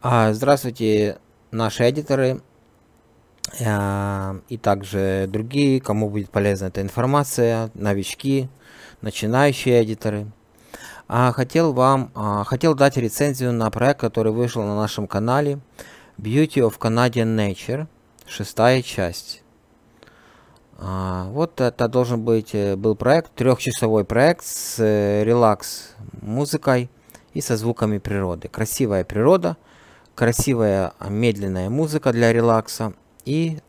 Здравствуйте, наши эдиторы и также другие, кому будет полезна эта информация, новички, начинающие эдиторы. Хотел дать рецензию на проект, который вышел на нашем канале, Beauty of Canadian Nature, 6-я часть. Вот это был проект, 3-часовой проект с релакс-музыкой и со звуками природы. Красивая природа, красивая медленная музыка для релакса и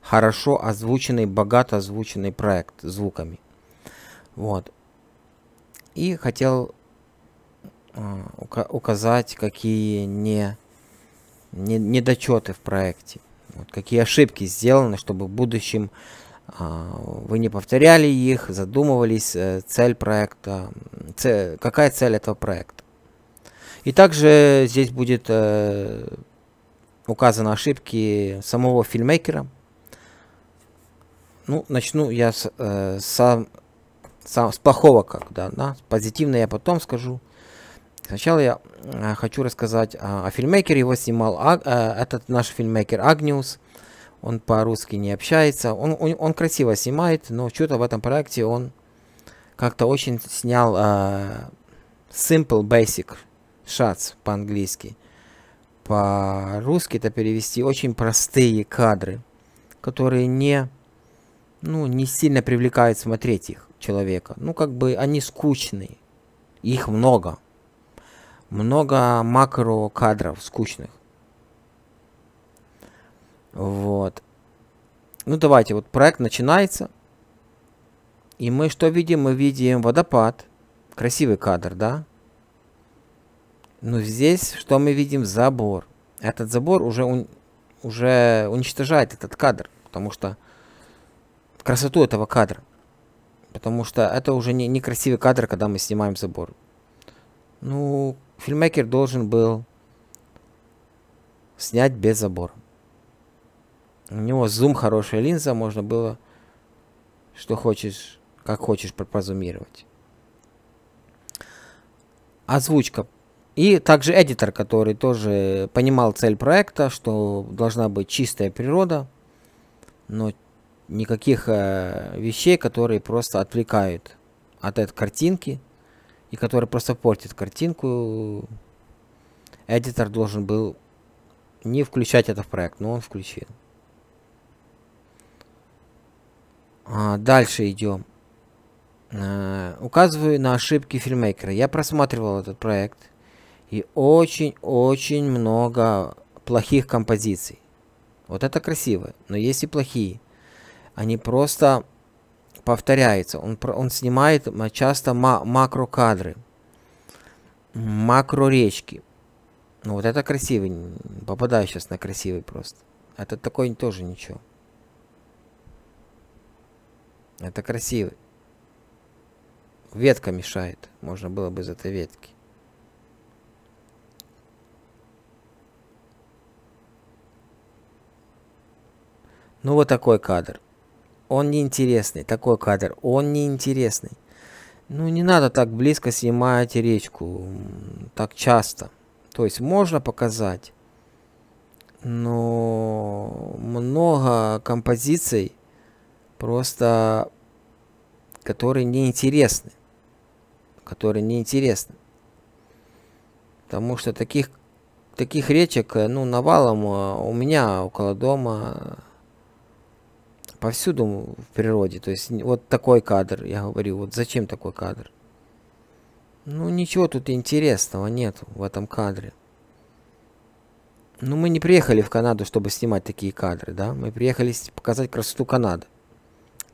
хорошо озвученный, богато озвученный проект с звуками. Вот. И хотел указать, какие недочеты в проекте, вот, какие ошибки сделаны, чтобы в будущем вы не повторяли их, задумывались, цель проекта, какая цель этого проекта. И также здесь будет указаны ошибки самого фильммейкера. Ну, начну я с плохого, с позитивного я потом скажу. Сначала я хочу рассказать о фильммейкере. Его снимал этот наш фильммейкер Агнюз. Он по-русски не общается. Он красиво снимает, но что-то в этом проекте он как-то очень снял simple, basic shots по-английски. По-русски это перевести очень простые кадры, которые не сильно привлекают смотреть их человека. Ну, как бы они скучные. Их много. Много макро кадров скучных. Вот. Ну, давайте. Вот проект начинается. И мы что видим? Мы видим водопад. Красивый кадр, да? Но здесь что мы видим? Забор. Этот забор уже уничтожает этот кадр. Потому что красоту этого кадра. Потому что это уже не красивый кадр, когда мы снимаем забор. Ну, фильммейкер должен был снять без забора. У него зум, хорошая линза, можно было что хочешь, как хочешь прозумировать. Озвучка. И также эдитор, который тоже понимал цель проекта, что должна быть чистая природа, но никаких вещей, которые просто отвлекают от этой картинки и которые просто портят картинку. Эдитор должен был не включать это в проект, но он включил. Дальше идем. Указываю на ошибки фильммейкера. Я просматривал этот проект и очень-очень много плохих композиций. Вот это красиво, но есть и плохие. Они просто повторяются. Он снимает часто макрокадры, макроречки. Ну, вот это красивый. Попадаю сейчас на красивый просто. Это такой тоже ничего. Это красивый. Ветка мешает. Можно было бы из этой ветки. Ну, вот такой кадр. Он неинтересный. Такой кадр. Он неинтересный. Ну, не надо так близко снимать речку. Так часто. То есть, можно показать. Но много композиций просто, которые неинтересны. Потому что таких речек, ну, навалом у меня около дома, повсюду в природе. То есть, вот такой кадр, я говорю, вот зачем такой кадр? Ну, ничего тут интересного нету в этом кадре. Ну, мы не приехали в Канаду, чтобы снимать такие кадры, да? Мы приехали показать красоту Канады.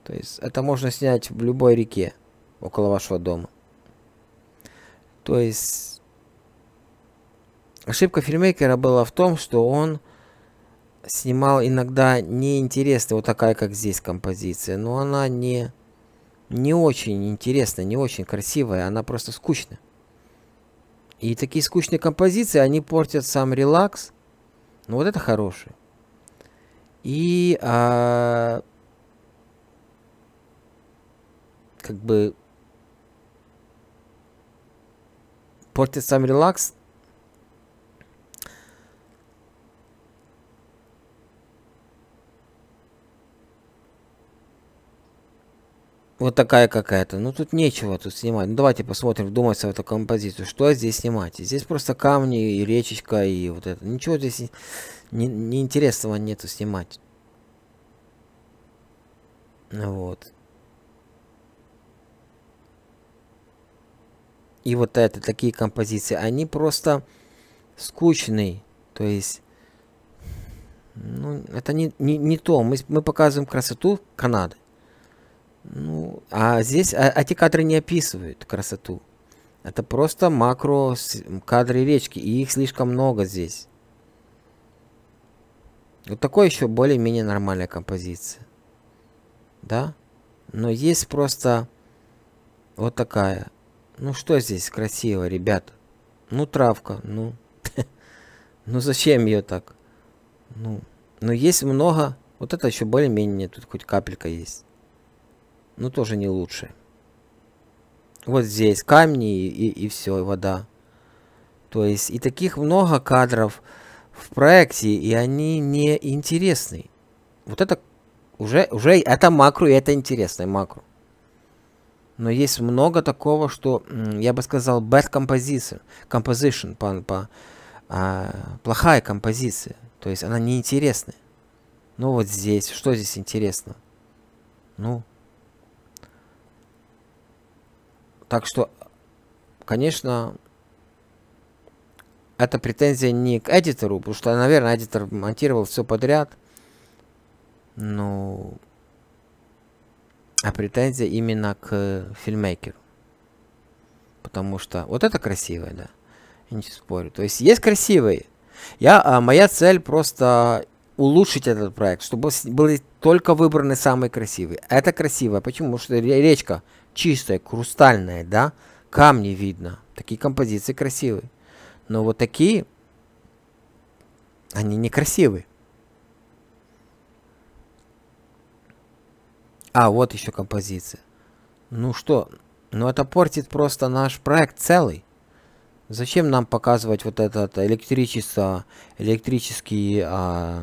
То есть, это можно снять в любой реке около вашего дома. То есть, ошибка фильммейкера была в том, что он снимал иногда неинтересная, вот такая, как здесь, композиция. Но она не очень интересная, не очень красивая. Она просто скучная. И такие скучные композиции, они портят сам релакс. Но вот это хорошее. И как бы портят сам релакс. вот такая какая-то. Ну тут нечего тут снимать. Ну давайте посмотрим, вдумайся в эту композицию. Что здесь снимать? Здесь просто камни и речечка и вот это. Ничего здесь неинтересного нету снимать. Вот. И вот это, такие композиции, они просто скучные. То есть, ну, это не то. Мы показываем красоту Канады. Ну, а здесь эти кадры не описывают красоту. Это просто макро кадры речки. И их слишком много здесь. Вот такой еще более-менее нормальная композиция. Да? Но есть просто вот такая. Ну что здесь красиво, ребята? Ну травка, ну. Ну зачем ее так? Ну, но есть много. Вот это еще более-менее, тут хоть капелька есть. Ну тоже не лучше. Вот здесь камни и все, и вода. То есть и таких много кадров в проекте, и они не интересны. Вот это уже это макро, и это интересное макро. Но есть много такого, что я бы сказал bad composition, плохая композиция. То есть она неинтересная. Ну вот здесь, что здесь интересно? Ну. Так что, конечно, это претензия не к эдитору, потому что, наверное, эдитор монтировал все подряд. Ну, а претензия именно к фильммейкеру. Потому что вот это красивое, да. Я не спорю. То есть есть красивые. Моя цель просто улучшить этот проект, чтобы были только выбраны самые красивые. Это красивое. Почему? Потому что речка чистая, крустальная, да. Камни видно. Такие композиции красивые. Но вот такие, они некрасивые. А, вот еще композиция. Ну что? Ну это портит просто наш проект целый. Зачем нам показывать вот это электричество, электричество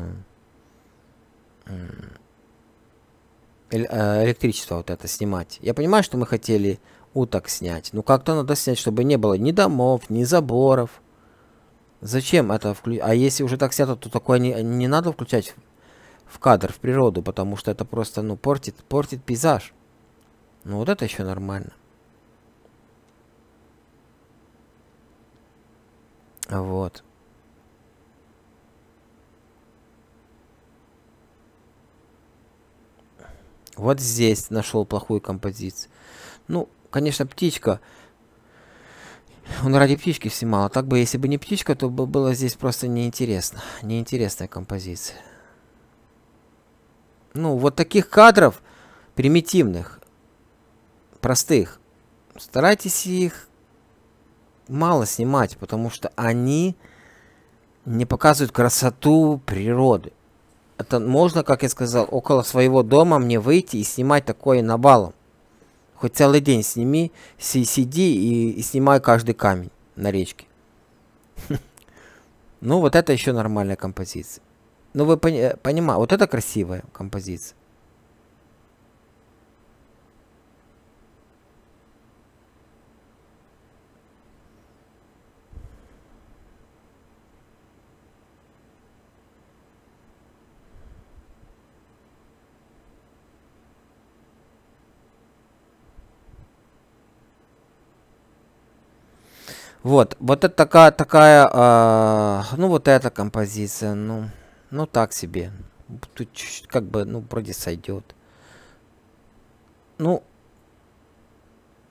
вот это снимать? Я понимаю, что мы хотели уток снять. Но как-то надо снять, чтобы не было ни домов, ни заборов. Зачем это включать? А если уже так снято, то такое не надо включать в кадр, в природу, потому что это просто, ну, портит пейзаж. Ну, вот это еще нормально. Вот. Вот здесь нашел плохую композицию. Ну, конечно, птичка. Он ради птички снимал. Так бы, если бы не птичка, то бы было здесь просто неинтересно. Неинтересная композиция. Ну, вот таких кадров, примитивных, простых, старайтесь их мало снимать, потому что они не показывают красоту природы. Это можно, как я сказал, около своего дома мне выйти и снимать такое навалом. Хоть целый день сними, сиди и снимай каждый камень на речке. Ну, вот это еще нормальная композиция. Ну, вы понимаете, вот это красивая композиция. Вот это такая, ну, вот эта композиция, ну... Ну так себе. Тут чуть-чуть как бы, ну, вроде сойдет. Ну,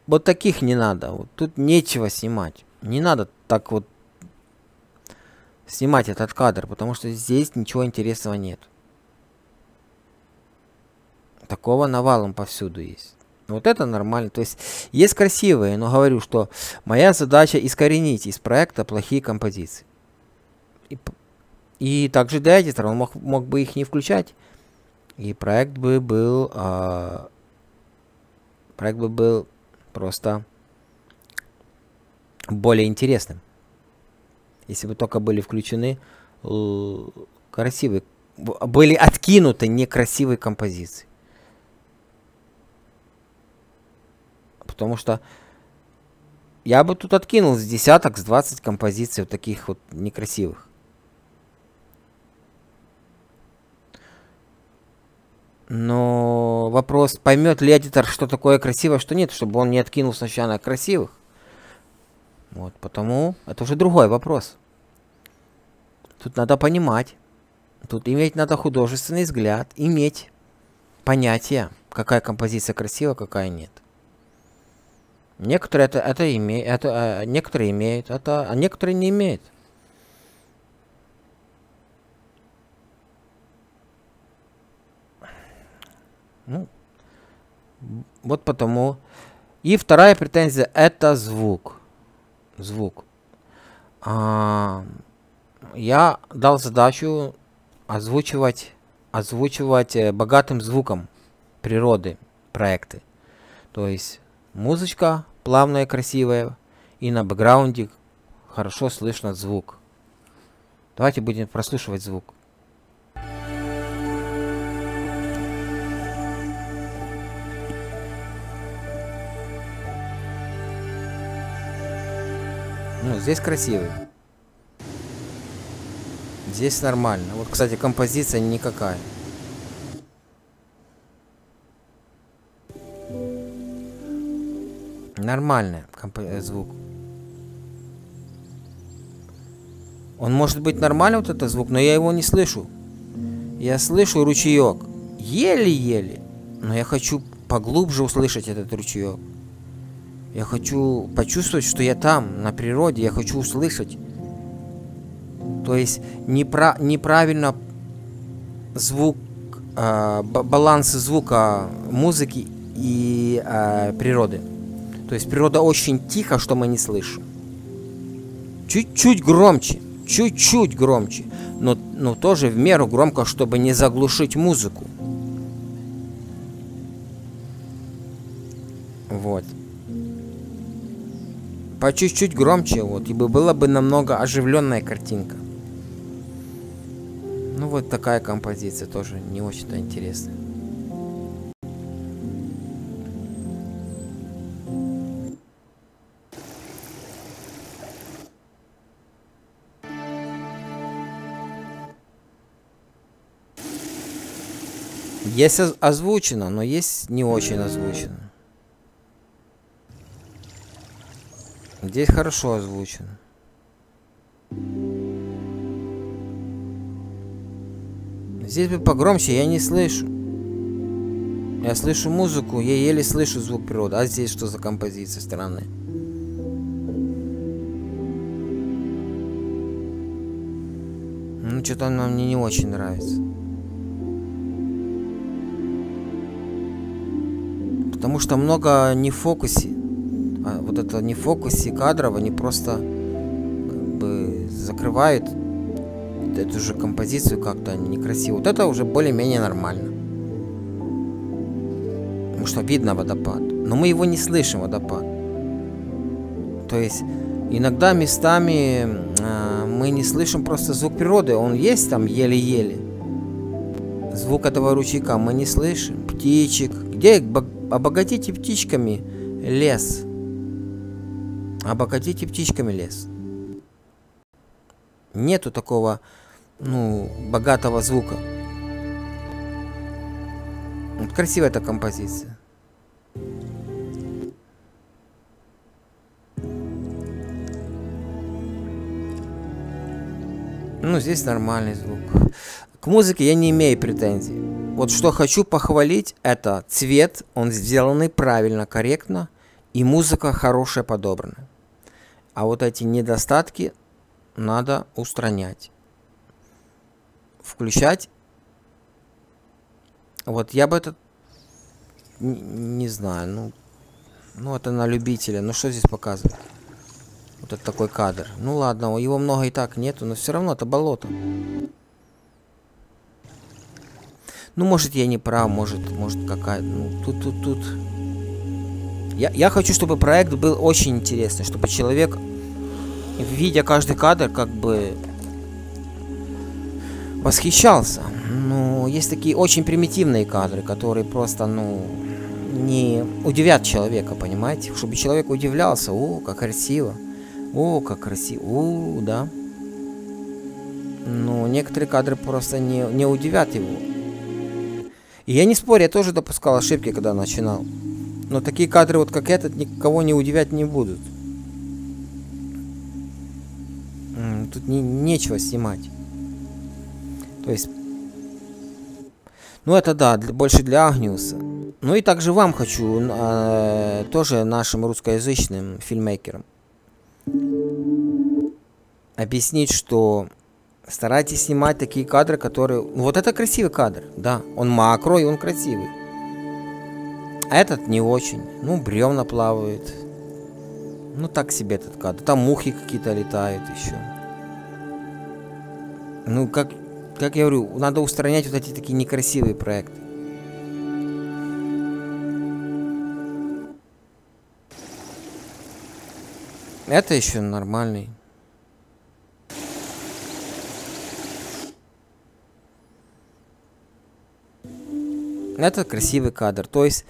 вот таких не надо. Вот тут нечего снимать. Не надо так вот снимать этот кадр, потому что здесь ничего интересного нет. Такого навалом повсюду есть. Вот это нормально. То есть есть красивые, но говорю, что моя задача искоренить из проекта плохие композиции. И также для эдитора он мог бы их не включать. И проект бы был... проект бы был просто более интересным. Если бы только были включены красивые... Были откинуты некрасивые композиции. потому что я бы тут откинул с десяток, с 20 композиций вот таких вот некрасивых. Но вопрос, поймет ли эдитор, что такое красиво, что нет, чтобы он не откинул сначала красивых. Вот, потому это уже другой вопрос. Тут надо понимать, тут иметь надо художественный взгляд, иметь понятие, какая композиция красива, какая нет. Некоторые некоторые имеют, а некоторые не имеют. Ну, вот потому. И вторая претензия — это звук. Звук. Я дал задачу озвучивать богатым звуком природы проекты. То есть музычка плавная, красивая, и на бэкграунде хорошо слышно звук. Давайте будем прослушивать звук. Ну, здесь красивый. Здесь нормально. Вот, кстати, композиция никакая. Нормальный звук. Он может быть нормальный, вот этот звук, но я его не слышу. Я слышу ручеек. Еле-еле. Но я хочу поглубже услышать этот ручеек. Я хочу почувствовать, что я там, на природе. Я хочу услышать. То есть неправильно звук, баланс звука музыки и природы. То есть природа очень тихо, что мы не слышим. Чуть-чуть громче. Чуть-чуть громче. Но тоже в меру громко, чтобы не заглушить музыку. Вот. По чуть-чуть громче, вот, и была бы намного оживленная картинка. Ну вот такая композиция тоже не очень-то интересная. Есть озвучено, но есть не очень озвучено. Здесь хорошо озвучено. Здесь бы погромче, я не слышу. Я слышу музыку, я еле слышу звук природы. А здесь что за композиция странная? Ну, что-то она мне не очень нравится. Потому что много не в фокусе. Вот это не в фокусе кадров, они просто как бы закрывают эту же композицию как-то некрасиво. Вот это уже более-менее нормально. Потому что видно водопад. Но мы его не слышим, водопад. То есть иногда местами мы не слышим просто звук природы. Он есть там еле-еле. Звук этого ручейка мы не слышим. Птичек. Где обогатите птичками лес? Обогатите птичками лес. Нету такого, ну, богатого звука. Вот красивая эта композиция. Ну, здесь нормальный звук. К музыке я не имею претензий. Вот что хочу похвалить, это цвет. Он сделанный правильно, корректно. И музыка хорошая подобрана. А вот эти недостатки надо устранять. Включать. Вот я бы это... Не знаю, ну это на любителя. Ну что здесь показывает? Вот это такой кадр. Ну ладно, его много и так нету, но все равно это болото. Ну может я не прав, может какая... Ну тут... Я хочу, чтобы проект был очень интересный, чтобы человек, видя каждый кадр, как бы восхищался. Ну, есть такие очень примитивные кадры, которые просто, ну, не удивят человека, понимаете? Чтобы человек удивлялся. О, как красиво. О, как красиво. О, да. Но некоторые кадры просто не удивят его. И я не спорю, я тоже допускал ошибки, когда начинал. Но такие кадры, вот как этот, никого не удивлять не будут. Тут нечего снимать. То есть... Ну это да, больше для Агнюса. Ну и также вам хочу, тоже нашим русскоязычным фильммейкерам, объяснить, что старайтесь снимать такие кадры, которые... Вот это красивый кадр, да. Он макро и он красивый. А этот не очень. Ну, бревна плавают. Ну, так себе этот кадр. Там мухи какие-то летают еще. Ну, как я говорю, надо устранять вот эти такие некрасивые проекты. Это еще нормальный. Это красивый кадр. То есть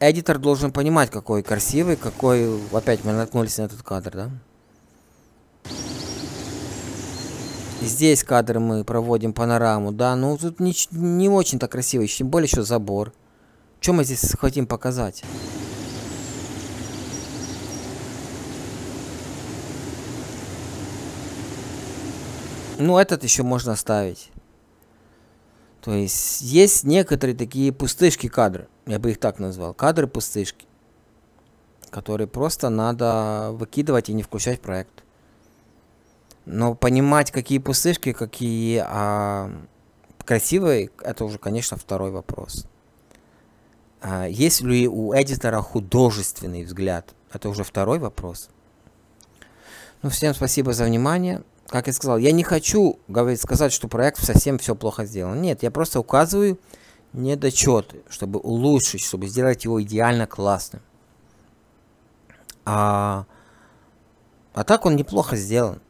эдитор должен понимать, какой красивый, какой... Опять мы наткнулись на этот кадр, да? Здесь кадр мы проводим панораму, да, но тут не очень-то красиво, тем более еще забор. Что мы здесь хотим показать? Ну, этот еще можно оставить. То есть, есть некоторые такие пустышки кадры, я бы их так назвал, кадры-пустышки, которые просто надо выкидывать и не включать в проект. Но понимать, какие пустышки, какие красивые, это уже, конечно, второй вопрос. Есть ли у эдитора художественный взгляд? Это уже второй вопрос. Ну, всем спасибо за внимание. Как я сказал, я не хочу сказать, что проект совсем все плохо сделан. Нет, я просто указываю недочеты, чтобы улучшить, чтобы сделать его идеально классным. А так он неплохо сделан.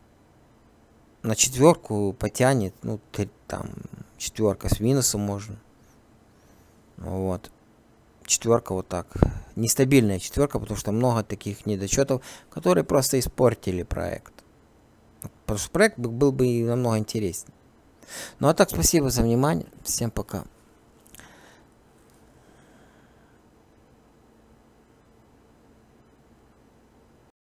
На четверку потянет, ну, там, четверка с минусом можно. Вот. Четверка вот так. Нестабильная четверка, потому что много таких недочетов, которые просто испортили проект. Потому что проект был бы намного интереснее. Ну а так, спасибо за внимание. Всем пока.